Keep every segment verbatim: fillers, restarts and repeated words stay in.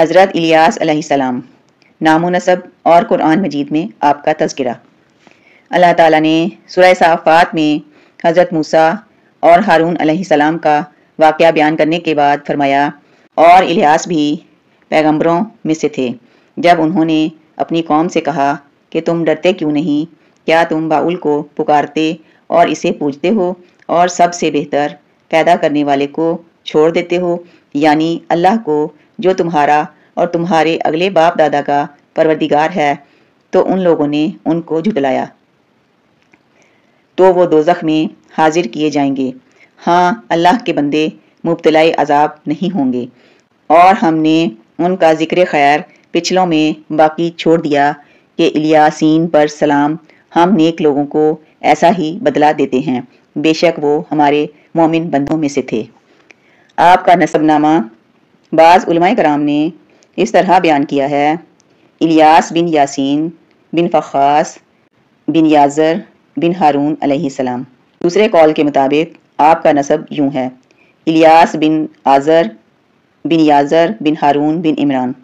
हज़रत इलियास अलैहिस्सलाम। नाम व नसब और कुरान मजीद में आपका तज़किरा। अल्लाह ताला ने सूरह साफ्फात में हज़रत मूसा और हारून अलैहिस्सलाम का वाक़या बयान करने के बाद फरमाया, और इलियास भी पैगंबरों में से थे जब उन्होंने अपनी कौम से कहा कि तुम डरते क्यों नहीं, क्या तुम बाउल को पुकारते और इसे पूजते हो और सबसे बेहतर पैदा करने वाले को छोड़ देते हो, यानी अल्लाह को जो तुम्हारा और तुम्हारे अगले बाप दादा का परवरदिगार है। तो उन लोगों ने उनको झुटलाया तो वो दोज़ख में हाजिर किए जाएंगे। हाँ, अल्लाह के बंदे मुब्तलाए अजाब नहीं होंगे। और हमने उनका ज़िक्र खैर पिछलों में बाकी छोड़ दिया कि इलियासीन पर सलाम, हम नेक लोगों को ऐसा ही बदला देते हैं, बेशक वो हमारे मोमिन बंदों में से थे। आपका नसबनामा बाज़ उलमाए कराम ने इस तरह बयान किया है, इलियास बिन यासीन बिन फ़खास बिन याजर बिन हारून अलैहिस्सलाम। दूसरे कॉल के मुताबिक आपका नसब यूँ है, इलियास बिन आज़र बिन याजर बिन हारून बिन इमरान।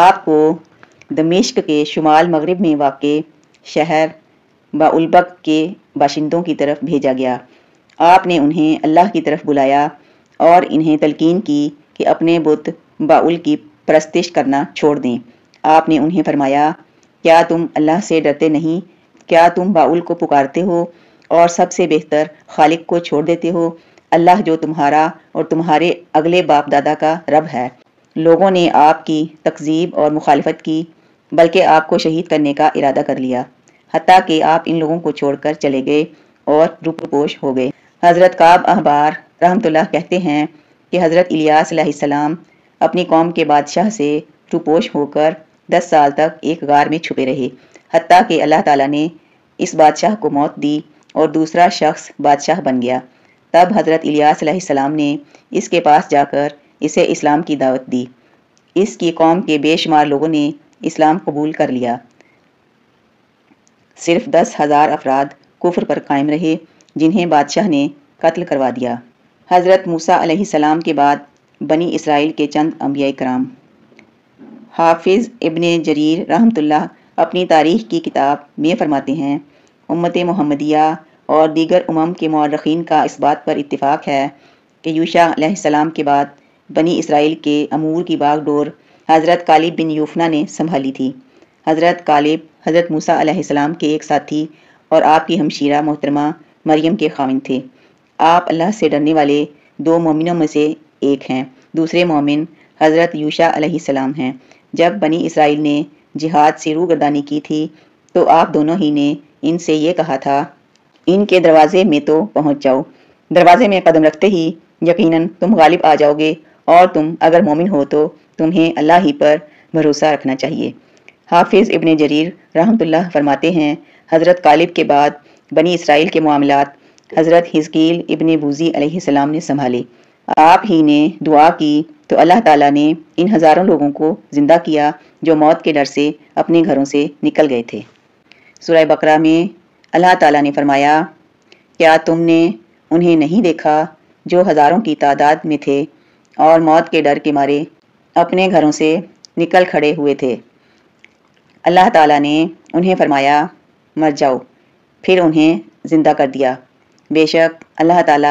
आपको दमिश्क के शुमाल मगरिब में वाक़े शहर बाउलबक के बाशिंदों की तरफ भेजा गया। आपने उन्हें अल्लाह की तरफ बुलाया और इन्हें तलकीन की कि अपने बुत बाउल की परस्तिश करना छोड़ दें। आपने उन्हें फरमाया, क्या तुम अल्लाह से डरते नहीं, क्या तुम बाउल को पुकारते हो और सबसे बेहतर खालिक को छोड़ देते हो, अल्लाह जो तुम्हारा और तुम्हारे अगले बाप दादा का रब है। लोगों ने आपकी तकज़ीब और मुखालफत की, बल्कि आपको शहीद करने का इरादा कर लिया, हत्ता कि आप इन लोगों को छोड़कर चले गए और रूपपोश हो गए। हज़रत काब अहबार रहमतुल्लाह कहते हैं कि हज़रत इलियास अलैहिस्सलाम अपनी कौम के बादशाह से रूपपोश होकर दस साल तक एक गार में छुपे रहे, हत्ता कि अल्लाह ताला ने इस बादशाह को मौत दी और दूसरा शख्स बादशाह बन गया। तब हज़रत इलियास अलैहिस्सलाम ने इसके पास जाकर इसे इस्लाम की दावत दी। इसकी कौम के बेशुमार लोगों ने इस्लाम कबूल कर लिया। सिर्फ दस हज़ार अफराद कुफर पर कायम रहे, जिन्हें बादशाह ने कत्ल करवा दिया। हज़रत मूसा अलैहिस्सलाम के बाद बनी इसराइल के चंद अंबिया कराम। हाफिज़ इब्ने जरीर रहमतुल्लाह अपनी तारीख़ की किताब में फरमाते हैं, उम्मत मोहम्मदिया और दीगर उमम के मौरखीन का इस बात पर इत्तिफाक है कि यूशा अलैहिस्सलाम के बाद बनी इसराइल के अमूर की बागडोर हज़रत कालिब बिन यूफना ने संभाली थी। हज़रत कालिब हज़रत मूसा अलैहिस्सलाम के एक साथी और आपकी हमशीरा मोहतरमा मरियम के खाविन थे। आप अल्लाह से डरने वाले दो मोमिनों में से एक हैं, दूसरे मोमिन हज़रत यूशा अलैहिस्सलाम हैं। जब बनी इसराइल ने जिहाद से रूगर्दानी की थी तो आप दोनों ही ने इनसे ये कहा था, इनके दरवाज़े में तो पहुंच जाओ, दरवाज़े में कदम रखते ही यकीनन तुम गालिब आ जाओगे, और तुम अगर मोमिन हो तो तुम्हें अल्लाह ही पर भरोसा रखना चाहिए। हाफिज़ इब्ने जरीर रहमतुल्लाह फरमाते हैं, हज़रत कालिब के बाद बनी इसराइल के मामलात हज़रत हिज़क़ील इब्ने बूज़ी अलैहिस्सलाम ने संभाले। आप ही ने दुआ की तो अल्लाह ताला ने इन हज़ारों लोगों को ज़िंदा किया जो मौत के डर से अपने घरों से निकल गए थे। सूरह बकरा में अल्लाह ताला ने फरमाया, क्या तुमने उन्हें नहीं देखा जो हज़ारों की तादाद में थे और मौत के डर के मारे अपने घरों से निकल खड़े हुए थे। अल्लाह ताला ने उन्हें फरमाया, मर जाओ, फिर उन्हें ज़िंदा कर दिया। बेशक अल्लाह ताला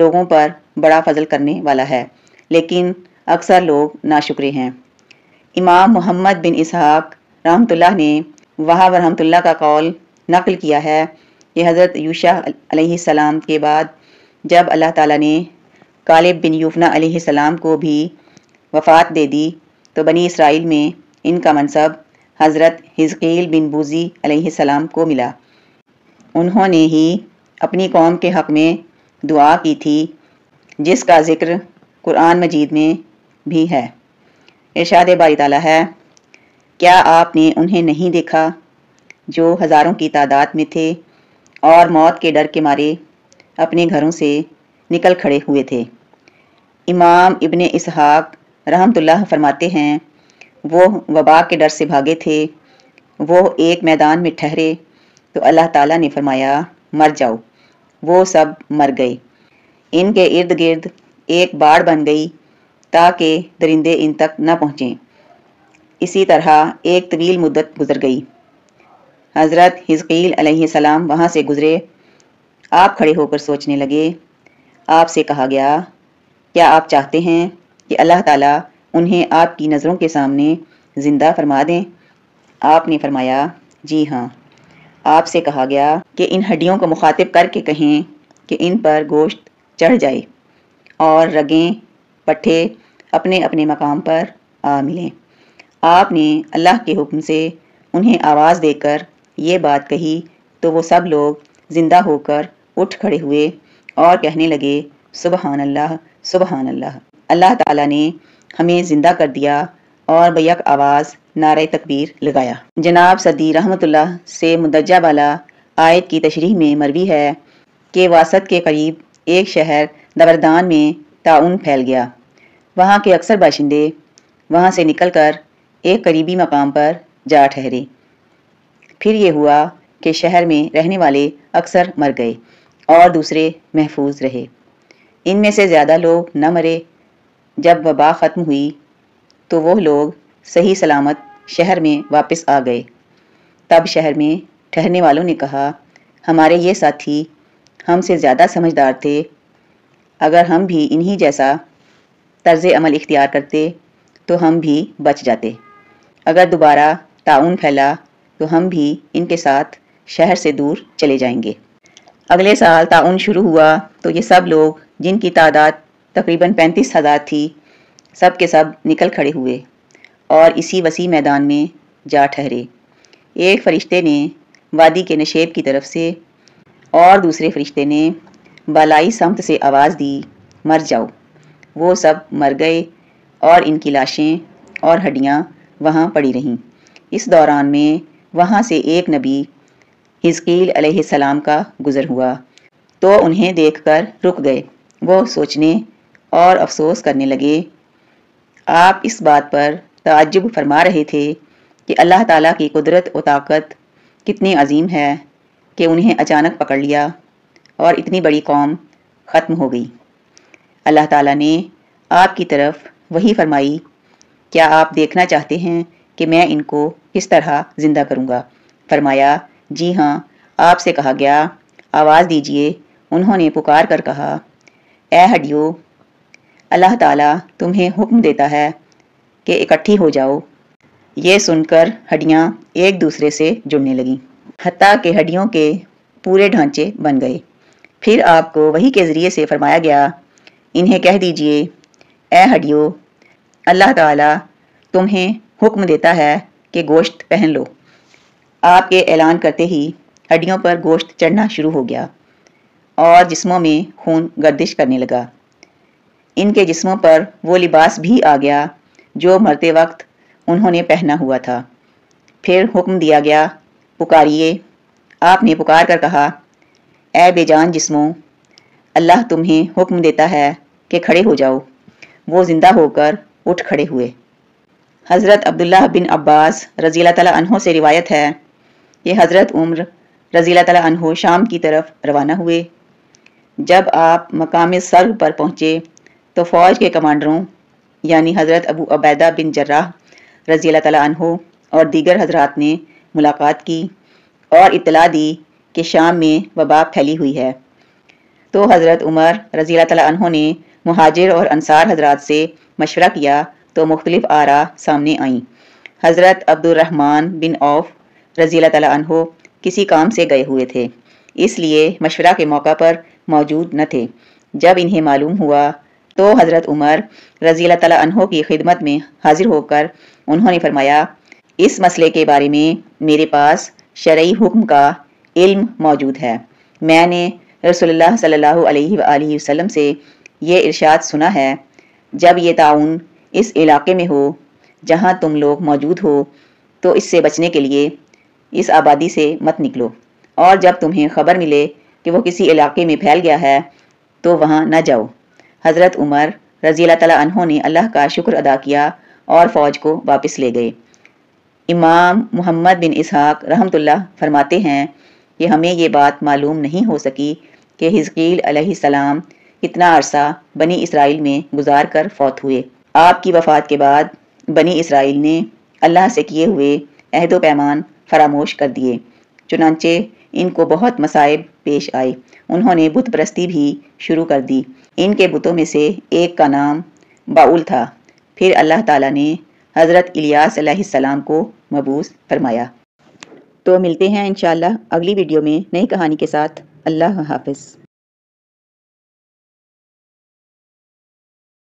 लोगों पर बड़ा फजल करने वाला है, लेकिन अक्सर लोग नाशुक्रे हैं। इमाम मुहम्मद बिन इसहाक रहमतुल्लाह ने वहाब रहमतुल्लाह का कौल नकल किया है कि हज़रत यूशा अलैहिस्सलाम के बाद जब अल्लाह ताला ने कालिब बिन यूफना अलैहिस्सलाम को भी वफ़ात दे दी तो बनी इसराइल में इनका मनसब हज़रत हिज़क़ील बिन बूज़ी अलैहिस्सलाम को मिला। उन्होंने ही अपनी कौम के हक़ में दुआ की थी, जिसका ज़िक्र कुरान मजीद में भी है। इरशाद बारी ताला है, क्या आपने उन्हें नहीं देखा जो हज़ारों की तादाद में थे और मौत के डर के मारे अपने घरों से निकल खड़े हुए थे। इमाम इब्ने इसहाक रहमतुल्लाह फरमाते हैं, वो वबा के डर से भागे थे, वो एक मैदान में ठहरे तो अल्लाह ताला ने फरमाया, मर जाओ, वो सब मर गए। इनके इर्द गिर्द एक बाड़ बन गई ताकि दरिंदे इन तक न पहुँचें। इसी तरह एक तवील मुद्दत गुजर गई। हज़रत हिज़क़ील अलैहिस्सलाम वहाँ से गुज़रे। आप खड़े होकर सोचने लगे। आपसे कहा गया, क्या आप चाहते हैं कि अल्लाह ताला उन्हें आपकी नज़रों के सामने ज़िंदा फरमा दें? आपने फरमाया, जी हाँ। आपसे कहा गया कि इन हड्डियों को मुखातिब करके कहें कि इन पर गोश्त चढ़ जाए और रगें पट्ठे अपने अपने मकाम पर आ मिलें। आपने अल्लाह के हुक्म से उन्हें आवाज़ देकर ये बात कही तो वो सब लोग ज़िंदा होकर उठ खड़े हुए और कहने लगे, सुबहान अल्लाह, सुबहान अल्लाह, अल्लाह ताला ने हमें ज़िंदा कर दिया। और बैक आवाज़ नारे तकबीर लगाया। जनाब सदी रहमतुल्लाह से मुद्दजा वाला आयत की तशरीह में मरवी है कि वासत के करीब एक शहर दबरदान में ताउन फैल गया। वहाँ के अक्सर बाशिंदे वहाँ से निकलकर एक करीबी मकाम पर जा ठहरे। फिर ये हुआ कि शहर में रहने वाले अक्सर मर गए और दूसरे महफूज रहे। इनमें से ज़्यादा लोग न मरे। जब वबा ख़त्म हुई तो वो लोग सही सलामत शहर में वापस आ गए। तब शहर में ठहरने वालों ने कहा, हमारे ये साथी हमसे ज़्यादा समझदार थे। अगर हम भी इन्हीं जैसा तर्ज अमल इख्तियार करते तो हम भी बच जाते। अगर दोबारा ताउन फैला तो हम भी इनके साथ शहर से दूर चले जाएंगे। अगले साल ताउन शुरू हुआ तो ये सब लोग, जिनकी तादाद तकरीबन पैंतीस हज़ार थी, सब के सब निकल खड़े हुए और इसी वसी मैदान में जा ठहरे। एक फ़रिश्ते ने वादी के नशेब की तरफ से और दूसरे फ़रिश्ते ने बालाई समत से आवाज़ दी, मर जाओ। वो सब मर गए और इनकी लाशें और हड्डियाँ वहाँ पड़ी रहीं। इस दौरान में वहाँ से एक नबी हिज़क़ील अलैहिस्सलाम का गुज़र हुआ तो उन्हें देखकर रुक गए। वो सोचने और अफसोस करने लगे। आप इस बात पर ताज्जुब फरमा रहे थे कि अल्लाह ताला की कुदरत और ताकत कितनी अजीम है कि उन्हें अचानक पकड़ लिया और इतनी बड़ी कौम ख़त्म हो गई। अल्लाह ताला ने आपकी तरफ वही फरमाई, क्या आप देखना चाहते हैं कि मैं इनको किस तरह ज़िंदा करूँगा? फरमाया, जी हाँ। आपसे कहा गया, आवाज़ दीजिए। उन्होंने पुकार कर कहा, ए हड्डियो, अल्लाह ताला तुम्हें हुक्म देता है कि इकट्ठी हो जाओ। ये सुनकर हड्डियाँ एक दूसरे से जुड़ने लगीं, हत्ता के हड्डियों के पूरे ढांचे बन गए। फिर आपको वही के ज़रिए से फरमाया गया, इन्हें कह दीजिए, ए हड्डियो, अल्लाह ताला तुम्हें हुक्म देता है कि गोश्त पहन लो। आपके ऐलान करते ही हड्डियों पर गोश्त चढ़ना शुरू हो गया और जिस्मों में खून गर्दिश करने लगा। इनके जिस्मों पर वो लिबास भी आ गया जो मरते वक्त उन्होंने पहना हुआ था। फिर हुक्म दिया गया, पुकारिए। आपने पुकार कर कहा, ए बेजान जिस्मों, अल्लाह तुम्हें हुक्म देता है कि खड़े हो जाओ। वो ज़िंदा होकर उठ खड़े हुए। हज़रत अब्दुल्ला बिन अब्बास रज़ील्लाह ताला अन्हो से रिवायत है कि हज़रत उमर रज़ील्लाह ताला अन्हो शाम की तरफ रवाना हुए। जब आप मकाम सर्व पर पहुँचे तो फ़ौज के कमांडरों यानी हज़रत अबू अबैदा बिन जर्राह रज़ील्लाह ताला अन्हो और दीगर हजरात ने मुलाकात की और इत्तला दी कि शाम में वबा फैली हुई है। तो हज़रत उमर रज़ील्लाह ताला अन्हो ने मुहाजिर और अंसार हजरात से मशवरा किया तो मुख्तलिफ आरा सामने आईं। हज़रत अब्दुलरहमान बिन औफ रज़ील्लाह ताला अन्हो किसी काम से गए हुए थे, इसलिए मशवरा के मौका पर मौजूद न थे। जब इन्हें मालूम हुआ तो हज़रत उमर रज़ील्लाह ताला अन्हो की खिदमत में हाजिर होकर उन्होंने फरमाया, इस मसले के बारे में मेरे पास शरई हुक्म का इल्म मौजूद है। मैंने रसूलल्लाह सल्लल्लाहु अलैहि वसल्लम से ये इरशाद सुना है, जब ये ताउन इस इलाके में हो जहाँ तुम लोग मौजूद हो तो इससे बचने के लिए इस आबादी से मत निकलो, और जब तुम्हें खबर मिले कि वो किसी इलाके में फैल गया है तो वहाँ न जाओ। हज़रत उमर रज़ील्लाह ताला अन्हो ने अल्लाह का शुक्र अदा किया और फ़ौज को वापस ले गए। इमाम मुहम्मद बिन इसहाक रहमतुल्लाह फरमाते हैं कि हमें ये बात मालूम नहीं हो सकी कि हिज़क़ील अलैहिस्सलाम कितना अरसा बनी इसराइल में गुजार कर फौत हुए। आपकी वफ़ात के बाद बनी इसराइल ने अल्लाह से किए हुए अहद व पैमान फरामोश कर दिए, चुनांचे इनको बहुत मसाइब पेश आए। उन्होंने बुत परस्ती भी शुरू कर दी। इनके बुतों में से एक का नाम बाउल था। फिर अल्लाह ताला ने हज़रत इलियास अलैहिस्सलाम को मबूस फरमाया। तो मिलते हैं इंशाअल्लाह अगली वीडियो में नई कहानी के साथ। अल्लाह हाफ़िज़।